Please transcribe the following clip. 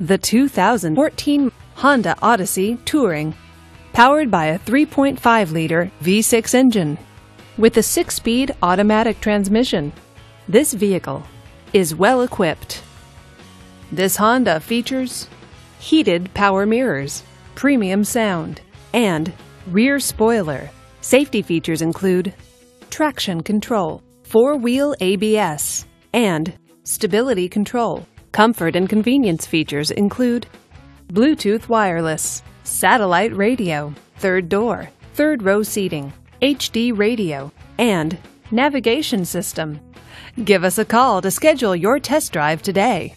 The 2014 Honda Odyssey Touring, powered by a 3.5-liter V6 engine with a 6-speed automatic transmission, this vehicle is well equipped. This Honda features heated power mirrors, premium sound, and rear spoiler. Safety features include traction control, four-wheel ABS, and stability control. Comfort and convenience features include Bluetooth wireless, satellite radio, third door, third-row seating, HD radio, and navigation system. Give us a call to schedule your test drive today.